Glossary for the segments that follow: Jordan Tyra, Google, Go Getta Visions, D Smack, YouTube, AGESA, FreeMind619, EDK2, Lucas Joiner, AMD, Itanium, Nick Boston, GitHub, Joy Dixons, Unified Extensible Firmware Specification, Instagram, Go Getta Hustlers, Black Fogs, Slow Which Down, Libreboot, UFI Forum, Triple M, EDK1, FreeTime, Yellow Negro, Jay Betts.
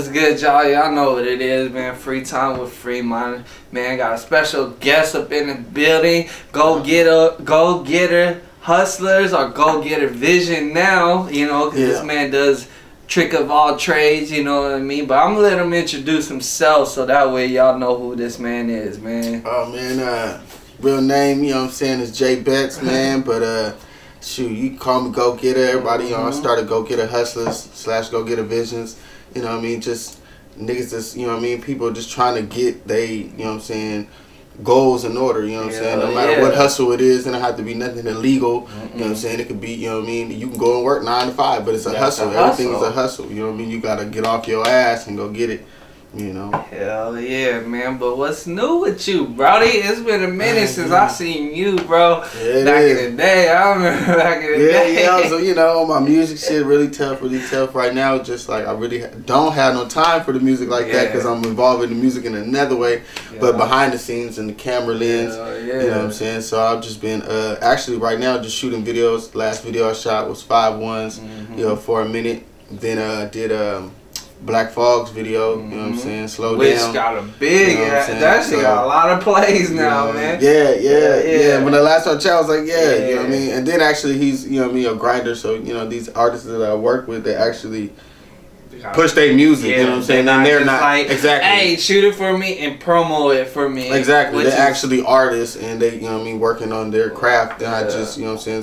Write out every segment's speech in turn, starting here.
What's good, y'all? Y'all know what it is, man. Free time with Free Mind. Man, got a special guest up in the building. Go Getta Hustlers or Go Getta Vision now, you know, because this man does trick of all trades, you know what I mean? But I'm going to let him introduce himself so that way y'all know who this man is, man. Oh, man, real name, you know what I'm saying, is Jay Betts, man, but shoot, you call me Go Getta. Everybody, you know, I started Go Getta Hustlers / Go Getta Visions. You know what I mean? Just niggas just, you know what I mean? People just trying to get they, you know what I'm saying, goals in order, you know what I'm saying? No matter what hustle it is, and it don't have to be nothing illegal, you know what I'm saying? It could be, you know what I mean? You can go and work 9 to 5, but it's a hustle. Everything is a hustle, you know what I mean? You got to get off your ass and go get it. You know. Hell yeah, man. But what's new with you, Brody? It's been a minute since I seen you, bro. Yeah, back in the day. I remember back in the day. Yeah, so, you know, my music shit really tough right now. Just like I really don't have no time for the music like that because I'm involved in the music in another way. Yeah. But behind the scenes and the camera lens, you know what I'm saying? So I've just been, actually right now, just shooting videos. Last video I shot was 5 ones, you know, for a minute. Then I did, Black Fogs video, you know what I'm saying? Slow Which Down. Which got a big, you know that shit got a lot of plays now, man. Yeah. When the last time I chatted, I was like, you know what I mean? And then actually he's, you know what I mean, a grinder. So, you know, these artists that I work with, they actually push their music, you know what I'm saying? And they're not, like, hey, shoot it for me and promo it for me. Exactly. They're actually artists and they, you know what I mean, working on their craft. And I just, you know what I'm saying,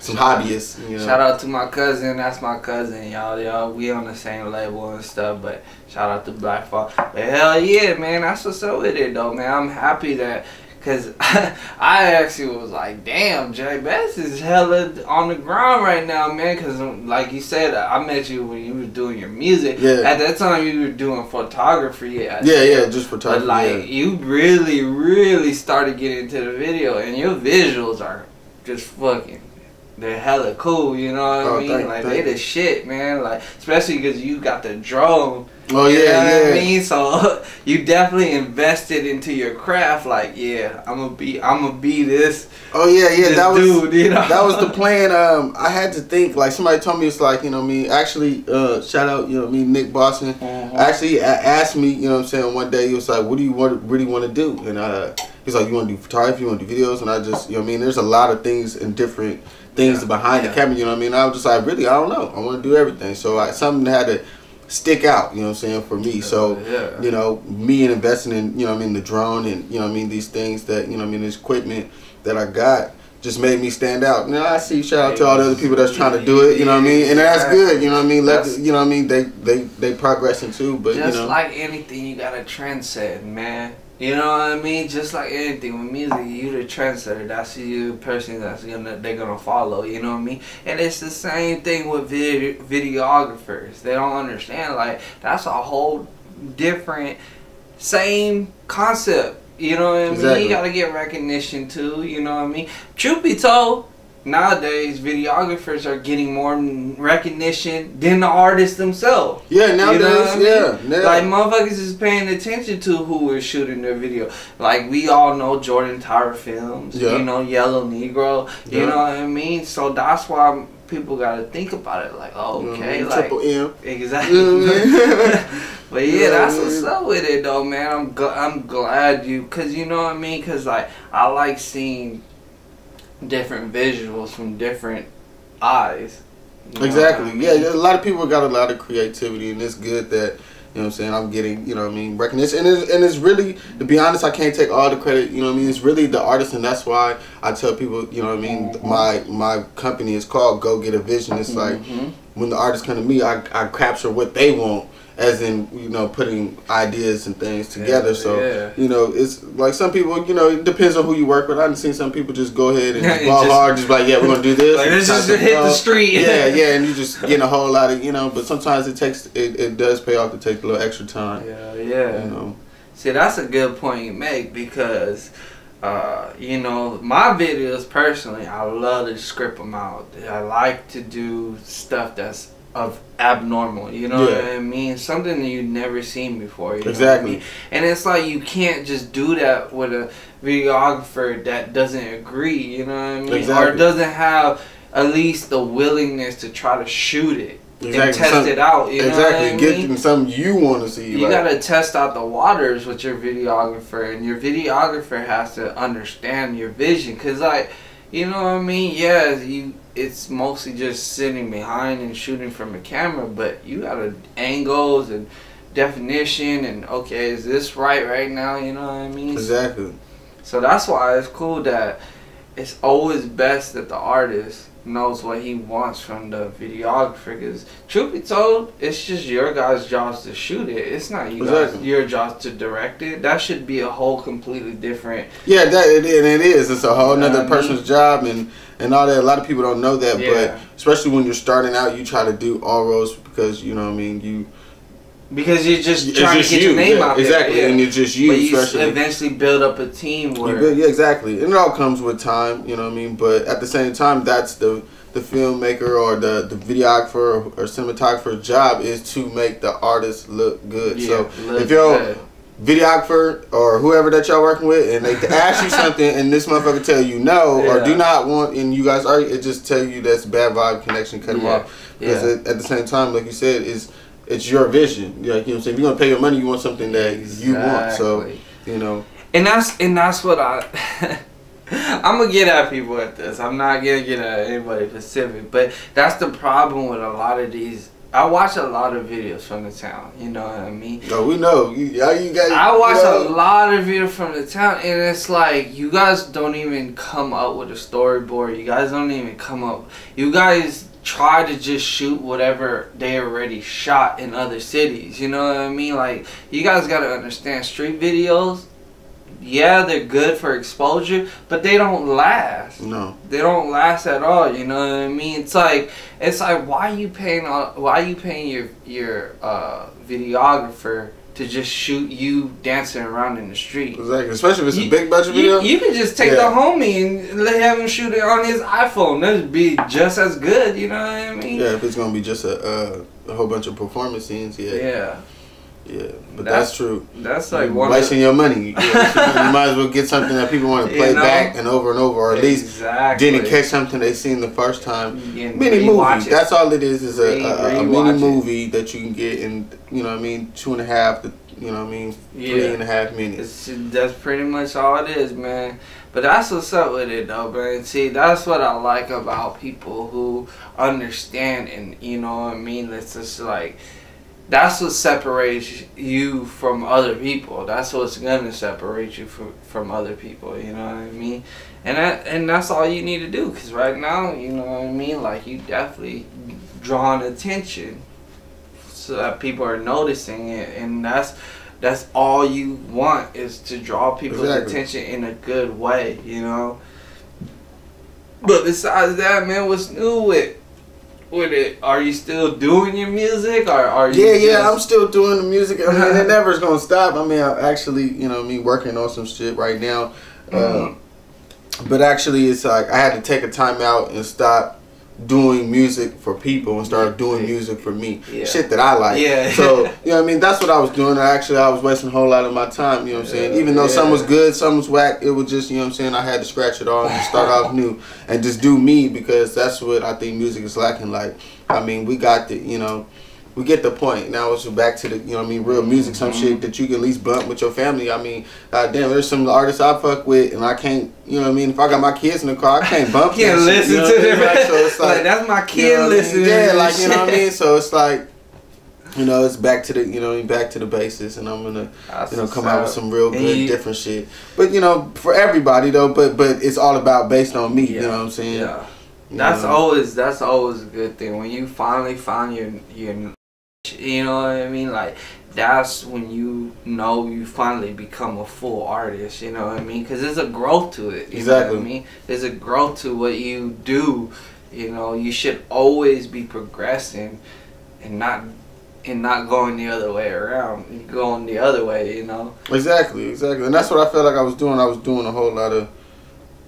some hobbyists, you know. Shout out to my cousin. That's my cousin, y'all. We on the same label and stuff, but shout out to Black Fox. But hell yeah, man. That's what's up with it, though, man. I'm happy that, because I actually was like, damn, Jay Betts is hella on the ground right now, man. Because, like you said, I met you when you were doing your music. Yeah. At that time, you were doing photography. Just photography. But, like, you really, really started getting into the video, and your visuals are just fucking... They're hella cool, you know what I mean? They the shit, man. Like, especially because you got the drone. Oh, you know what I mean? So you definitely invested into your craft. Like, I'm gonna be this. Oh yeah. This that dude, was you know? That was the plan. I had to think. Like somebody told me, it's like, you know what I mean. Actually, shout out, you know what I mean, Nick Boston. Actually, asked me, you know what I'm saying. One day he was like, "What do you really want to do?" And he's like, "You want to do photography? You want to do videos?" And I just, you know what I mean. There's a lot of things and different things behind the camera, you know what I mean? I was just like, really, I don't know. I want to do everything. So something had to stick out, you know what I'm saying, for me. So, you know, me and investing in, you know what I mean, the drone and, you know what I mean, these things that, you know what I mean, this equipment that I got just made me stand out. Now I see, shout out to all the other people that's trying to do it, you know what I mean? And that's good, you know what I mean? Let, you know what I mean? They progressing too, but, just you know. Like anything, you got to trendset, man. You know what I mean? Just like anything with music, you the trendsetter. That's the person that's they're gonna follow. You know what I mean? And it's the same thing with videographers. They don't understand. Like that's a whole different, same concept. You know what I mean? You gotta get recognition too. You know what I mean? Truth be told, nowadays videographers are getting more recognition than the artists themselves. Yeah, nowadays, you know what I mean? Like motherfuckers is paying attention to who is shooting their video. Like we all know Jordan Tyra films, you know, Yellow Negro, you know what I mean? So that's why people got to think about it like, oh, okay, like Triple M. Exactly. But yeah, that's what's up with it though, man. I'm glad you, cuz you know what I mean? Cuz like I like seeing different visuals from different eyes. Exactly. I mean? Yeah, a lot of people got a lot of creativity, and it's good that, you know what I'm saying, I'm getting, you know what I mean, recognition. And it's really, to be honest, I can't take all the credit, you know what I mean? It's really the artist, and that's why I tell people, you know what I mean, my company is called Go Getta Vision. It's like, when the artists come to me, I capture what they want, as in, you know, putting ideas and things together. You know, it's like some people, you know, it depends on who you work with. I've seen some people just go ahead and just ball hard, just like, yeah, we're going to do this. Like, this just hit the street. And you just getting a whole lot of, you know, but sometimes it takes, it does pay off to take a little extra time. You know. See, that's a good point you make because... you know, my videos personally, I love to script them out. I like to do stuff that's of abnormal, you know what I mean? Something that you've never seen before, you know what I mean? And it's like you can't just do that with a videographer that doesn't agree, you know what I mean? Or doesn't have at least the willingness to try to shoot it. and test it out. You know what I mean? Get them something you want to see. You gotta test out the waters with your videographer, and your videographer has to understand your vision. Cause like, you know what I mean? Yeah, it's mostly just sitting behind and shooting from a camera, but you gotta angles and definition and okay, is this right now? You know what I mean? Exactly. So that's why it's cool that it's always best that the artist knows what he wants from the videographer, because truth be told, it's just your guys' jobs to shoot it. It's not you guys, your job to direct it. That should be a whole completely different. Yeah, that it is. It's a whole another person's job and all that. A lot of people don't know that, but especially when you're starting out, you try to do all roles because you know what I mean. Because you're just trying to get your name out there. Exactly, and you're just you. But you eventually build up a team where... yeah, exactly. And it all comes with time, you know what I mean? But at the same time, that's the filmmaker or the videographer or cinematographer's job is to make the artist look good. Yeah, so if you're videographer or whoever that y'all working with and they ask you something and this motherfucker tell you no or do not want and you guys argue, it just tell you that's bad vibe connection, cut them off. Because at the same time, like you said, it's your vision. You know what I'm saying? If you're gonna pay your money, you want something that you want. So you know. And that's what I'm gonna get at people at this. I'm not gonna get at anybody specific, but that's the problem with a lot of these. I watch a lot of videos from the town. You know what I mean? No, we know. I watch a lot of videos from the town, and it's like you guys don't even come up with a storyboard. You guys don't even come up. You guys try to just shoot whatever they already shot in other cities. You know what I mean? Like, you guys gotta understand, street videos, yeah, they're good for exposure, but they don't last. No, they don't last at all. You know what I mean? It's like why are you paying your videographer to just shoot you dancing around in the street? Exactly, especially if it's a big budget video. You can just take the homie and have him shoot it on his iPhone. That'd be just as good, you know what I mean? Yeah, if it's gonna be just a whole bunch of performance scenes, Yeah, but that's true. That's like you're wasting your money. You might as well get something that people want to play back and over, or at least didn't catch something they seen the first time. Mini movie. That's all it is a mini movie that you can get in, you know what I mean, 2.5 to, you know what I mean, 3.5 minutes. That's pretty much all it is, man. But that's what's up with it, though, man. See, that's what I like about people who understand and, you know what I mean, that's just like... That's what separates you from other people. That's what's gonna separate you from other people. You know what I mean? And that's all you need to do. Cause right now, you know what I mean. Like, you definitely drawing attention, so that people are noticing it. And that's all you want, is to draw people's attention in a good way. You know. But besides that, man, what's new with it? Are you still doing your music, or are you I'm still doing the music. I mean, it never's gonna stop. I mean, I'm actually, you know me, working on some shit right now. But actually, it's like I had to take a time out and stop doing music for people and start doing music for me. Shit that I like. So, you know what I mean, that's what I was doing. I was wasting a whole lot of my time, you know what I'm saying? Even though some was good, some was whack, it was just, you know what I'm saying, I had to scratch it all and start off new and just do me, because that's what I think music is lacking. Like, I mean, we got the, you know, we get the point. Now it's back to the, you know what I mean, real music, some shit that you can at least blunt with your family. I mean, goddamn, there's some artists I fuck with and I can't, you know what I mean, if I got my kids in the car, I can't bump can't listen shit, you know to them. Like, so it's like that's my kid, you know, listening. Yeah, like, you know what I mean? So it's like, you know, it's back to the, you know, back to the basis, and I'm gonna come out with some real good different shit. But, you know, for everybody though, but it's all about based on me, you know what I'm saying? Yeah. That's always a good thing. When you finally find your you know what I mean? Like, that's when you know you finally become a full artist, you know what I mean? Because there's a growth to it, you know what I mean? There's a growth to what you do, you know? You should always be progressing and not going the other way around, going the other way, you know? Exactly. And that's what I felt like I was doing. I was doing a whole lot of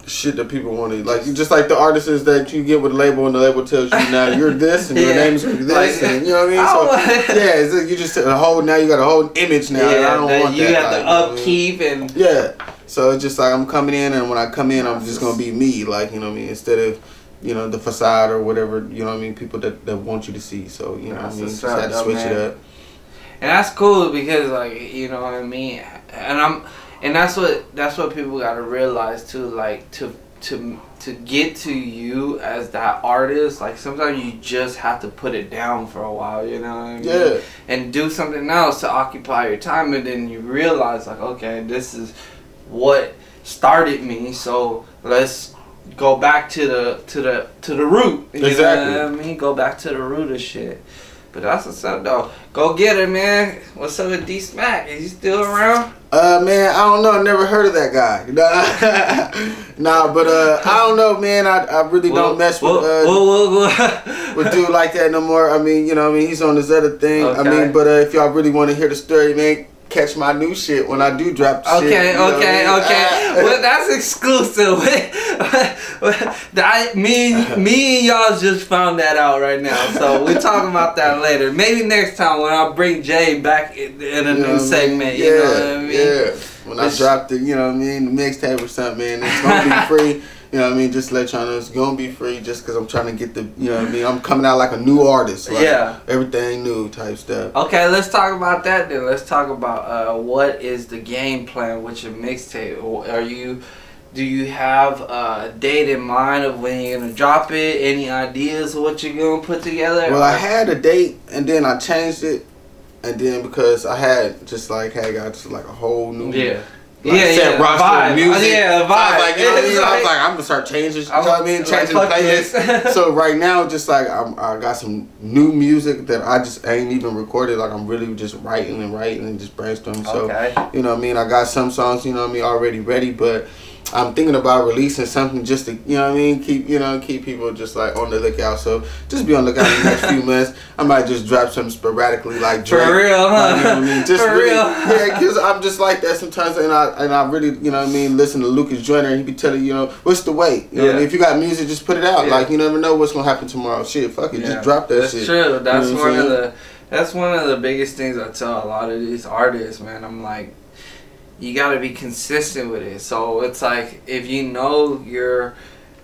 shit that people wanted, like, just like the artists that you get with a label and the label tells you now you're this and your name is this, and you know what I mean. So it's like you just you got a whole image now. And I don't want that. You have to upkeep and so it's just like I'm coming in, and when I come in, I'm just gonna be me, like, you know what I mean. Instead of you know, the facade or whatever, you know what I mean, people that want you to see. So, you know what I mean, just had to switch it up. And that's cool because, like, you know what I mean, and that's what people gotta realize too, like, to get to you as that artist, like, sometimes you just have to put it down for a while, you know what I mean? Yeah. And do something else to occupy your time, and then you realize, like, okay, this is what started me, so let's go back to the root. You exactly. know what I mean? Go back to the root of shit. But that's what's up, though. Go get it, man. What's up with D Smack? Is he still around? Man, I don't know. Never heard of that guy. Nah, but I don't know, man. I really don't mess with dude like that no more. I mean, you know what I mean? He's on this other thing. Okay. I mean, but if y'all really want to hear the story, man, catch my new shit when I do drop the shit. Okay. Well, that's exclusive. Me and y'all just found that out right now. So we're talking about that later. Maybe next time when I bring Jay back in a new segment. You know what I mean? Yeah. When I drop the, you know what I mean, the mixtape or something, man, it's gonna be free. You know what I mean? Just let y'all know it's going to be free just because I'm trying to get the, you know what I mean? I'm coming out like a new artist. Like, yeah. Everything new type stuff. Okay, let's talk about that then. Let's talk about what is the game plan with your mixtape? Do you have a date in mind of when you're going to drop it? Any ideas of what you're going to put together? Well, I had a date and then I changed it. And then because I had just like a whole new roster music. Vibe. Like, you know what I mean? I was like, I'm gonna start changing. You know what I mean? Changing playlists. So right now, just like I got some new music that I just ain't even recorded. Like I'm really just writing and just brainstorming. So you know what I mean? I got some songs, you know what I mean, already ready, but I'm thinking about releasing something just to, you know what I mean, keep people just like on the lookout. So just be on the lookout in the next few months. I might just drop something sporadically like Drake. For real, huh? You know what I mean? Just really, yeah, because I'm just like that sometimes, and I really, you know what I mean, listen to Lucas Joiner, and he be telling you, you know, what's the way? You know what I mean? If you got music, just put it out. Like, you never know what's gonna happen tomorrow. Shit, fuck it, just drop that shit. That's true. That's, you know, that's one of the biggest things I tell a lot of these artists, man. I'm like, you gotta be consistent with it. So it's like, if you know you're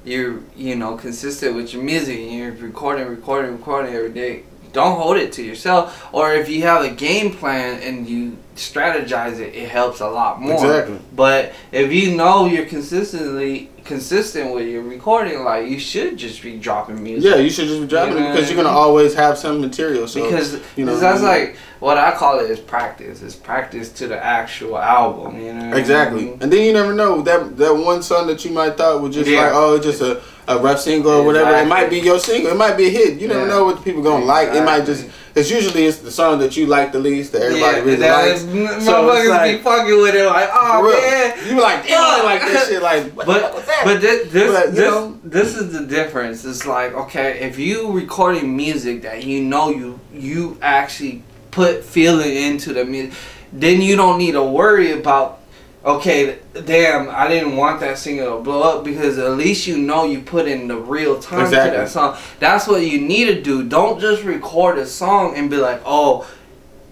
consistent with your music and you're recording every day, don't hold it to yourself. Or if you have a game plan and you strategize it, it helps a lot more. Exactly. But if you know you're consistent with your recording, like, you should just be dropping music. Yeah, you should just be dropping it because you're gonna always have some material. So because you know, that's like what I call it is practice. It's practice to the actual album. You know exactly. I mean? And then you never know that one song that you might thought was just like, oh, it's just a rough single or whatever. It might be your single. It might be a hit. You never know what the people gonna like. It might just. It's usually the song that you like the least that everybody really likes. So motherfuckers like, be fucking with it like, oh man, you be like, damn, I like this shit. Like, what was that? But this is the difference. It's like, okay, if you recording music that you know you actually put feeling into the music, then you don't need to worry about, okay, damn, I didn't want that single to blow up, because at least you know you put in the real time to that song. That's what you need to do. Don't just record a song and be like, oh,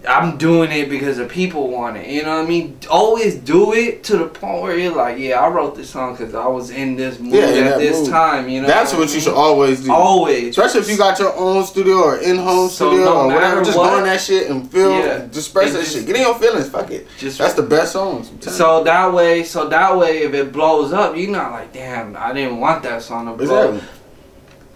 I'm doing it because the people want it. You know what I mean? Always do it to the point where you're like, yeah, I wrote this song because I was in this mood at this time. You know, that's what you should always do. Always, especially if you got your own studio or in-home studio or whatever. Just go on that shit and feel, express that shit. Get in your feelings. Fuck it. That's the best songs. So that way, if it blows up, you're not like, damn, I didn't want that song to blow up.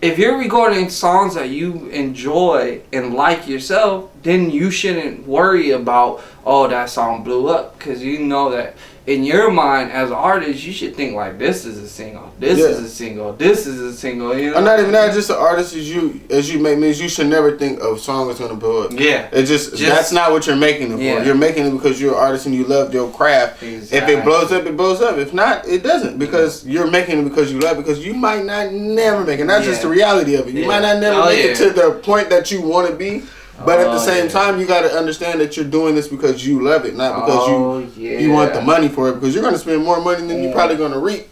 If you're recording songs that you enjoy and like yourself, then you shouldn't worry about, oh, that song blew up, because you know that in your mind as an artist, you should think like, this is a single, this is a single, this is a single. You know, not even that, just an artist as you make music, you should never think a song is gonna blow up. Yeah, it just that's not what you're making it for. Yeah. You're making it because you're an artist and you love your craft. Exactly. If it blows up, it blows up. If not, it doesn't, because you're making it because you love it, because you might not never make it. That's just the reality of it. You might not never make it to the point that you want to be. But at the same time, you got to understand that you're doing this because you love it, not because you want the money for it. Because you're going to spend more money than you're probably going to reap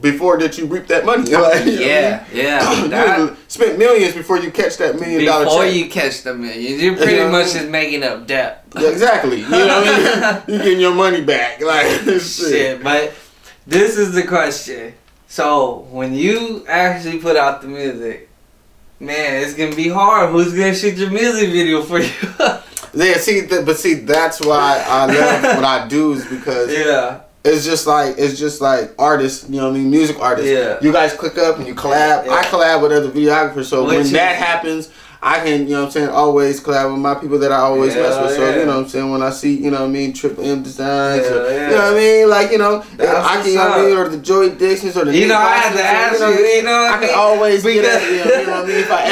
before that you reap that money. Like, you know, spent millions before you catch that $1 million. Before check. You catch the millions, you're pretty much just making up debt. Yeah, exactly. You know what I mean? You're getting your money back. Like, shit. But this is the question. So when you actually put out the music, man, it's gonna be hard. Who's gonna shoot your music video for you? Yeah, but see, that's why I love what I do, is because it's just like artists, you know what I mean, music artists. Yeah. You guys click up and you collab. Yeah. I collab with other videographers, so when that happens, I can, you know what I'm saying, always collab with my people that I always mess with. So, you know what I'm saying, when I see, you know what I mean, Triple M Designs, you know what I mean, like, you know, I can, you know what I mean, or the Joy Dixons, or the D Smack. You know, I had to ask you, you know what I mean? I can always get at them, you know what I mean, if I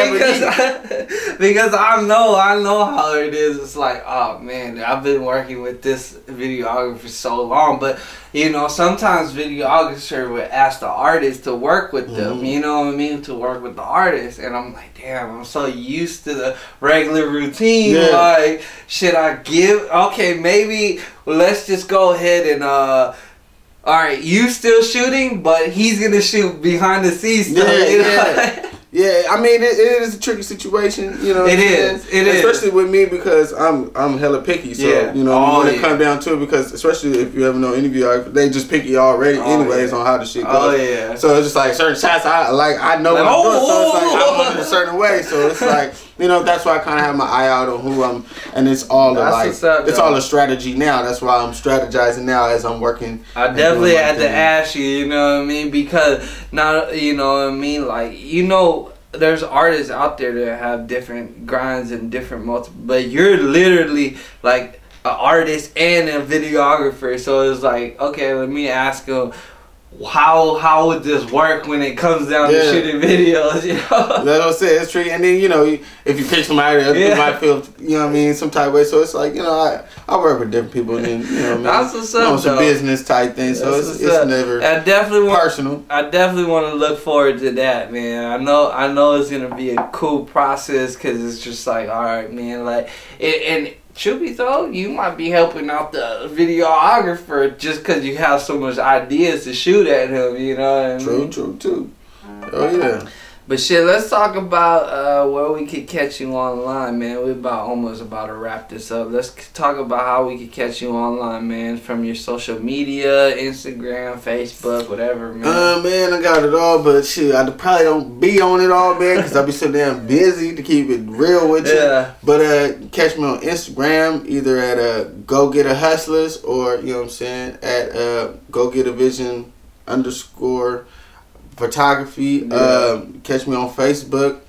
ever need. Because I know how it is. It's like, oh, man, I've been working with this videographer for so long, but, you know, sometimes videographer would ask the artist to work with them, you know what I mean, to work with the artist, and I'm like, damn, I'm so used to the regular routine. Yeah. Like, should I give? Okay, maybe let's just go ahead and all right, you still shooting, but he's gonna shoot behind the scenes stuff. Yeah, you know? Yeah. I mean, it is a tricky situation. You know, it is, especially with me, because I'm hella picky. So you know, when it comes down to it, because especially if you ever know any videographer, they just picky already, anyways, on how the shit goes. Oh yeah. So it's just like certain shots I know like, what I'm doing, so it's like I'm going in a certain way. So it's like, you know, that's why I kind of have my eye out on who I'm, and it's all all a strategy now. That's why I'm strategizing now as I'm working. I definitely had to ask you, you know what I mean, because now, you know what I mean, like, you know, there's artists out there that have different grinds and different but you're literally like an artist and a videographer, so it's like, okay, let me ask him, how would this work when it comes down to shooting videos, you know? That's what I'm saying. It's tricky. And then, you know, if you pick somebody, you might feel, you know what I mean, some type of way. So it's like, you know, I work with different people, and then, you know what I mean, that's some business type thing. So it's never personal. I definitely want to look forward to that, man. I know it's going to be a cool process, because it's just like, all right, man, like, and should be though, you might be helping out the videographer just because you have so much ideas to shoot at him, you know what I mean? True. Oh yeah. But shit, let's talk about where we could catch you online, man. We're almost about to wrap this up. Let's talk about how we could catch you online, man, from your social media, Instagram, Facebook, whatever, man. Man, I got it all, but shit, I probably don't be on it all, man, because I be so damn busy, to keep it real with you. Yeah. But catch me on Instagram, either at Go Getta Hustlers, or, you know what I'm saying, at Go Getta Vision _photography. Yeah. Catch me on Facebook,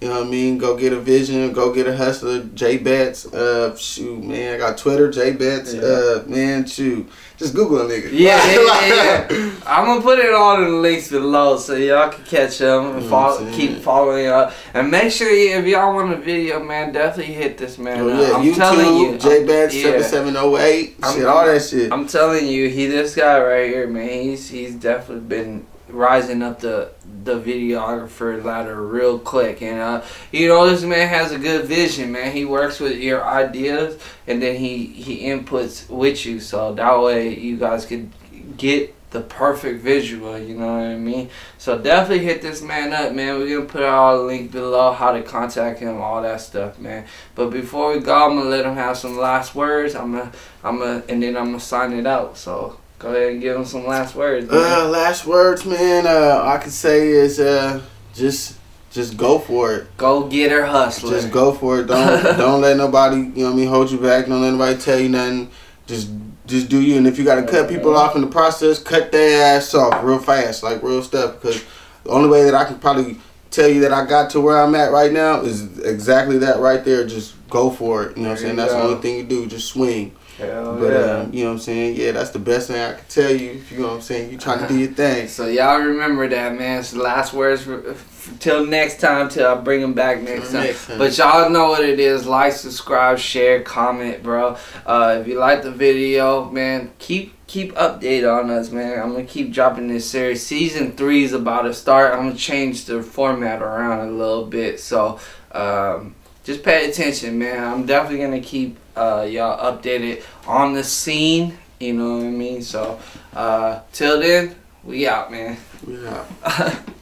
you know what I mean, Go Getta Vision, Go Getta Hustler, Jay Betts. Shoot, man, I got Twitter, Jay Betts. Man, shoot, just Google it, nigga. Yeah. I'm gonna put it all in the links below, so y'all can catch them and keep following up. And make sure, if y'all want a video, man, definitely hit this man up. I'm YouTube, telling you, Jay Betts 7708, shit, all that shit. I'm telling you, this guy right here, man, he's definitely been rising up the videographer ladder real quick, and you know, this man has a good vision, man. He works with your ideas, and then he inputs with you, so that way you guys could get the perfect visual, you know what I mean? So definitely hit this man up, man. We're gonna put all the link below, how to contact him, all that stuff, man. But before we go, I'm gonna let him have some last words. And then I'm gonna sign it out. So go ahead and give them some last words, man. Last words, man. I could say is just go for it. Go get her hustler. Just go for it. Don't let nobody, you know what I mean, hold you back. Don't let nobody tell you nothing. Just do you. And if you gotta cut people off in the process, cut their ass off real fast, like real stuff. Because the only way that I can probably tell you that I got to where I'm at right now is exactly that right there. Just go for it. You know what I'm saying? That's the only thing you do. Just swing. You know what I'm saying? Yeah, that's the best thing I can tell you. If you know what I'm saying, you trying to do your thing. So y'all remember that, man. It's the last words till next time, till I bring him back next time. But y'all know what it is. Like, subscribe, share, comment, bro. If you like the video, man, keep updated on us, man. I'm gonna keep dropping this series. Season 3 is about to start. I'm gonna change the format around a little bit. So just pay attention, man. I'm definitely gonna keep y'all updated on the scene, you know what I mean? So till then, we out, man. We out.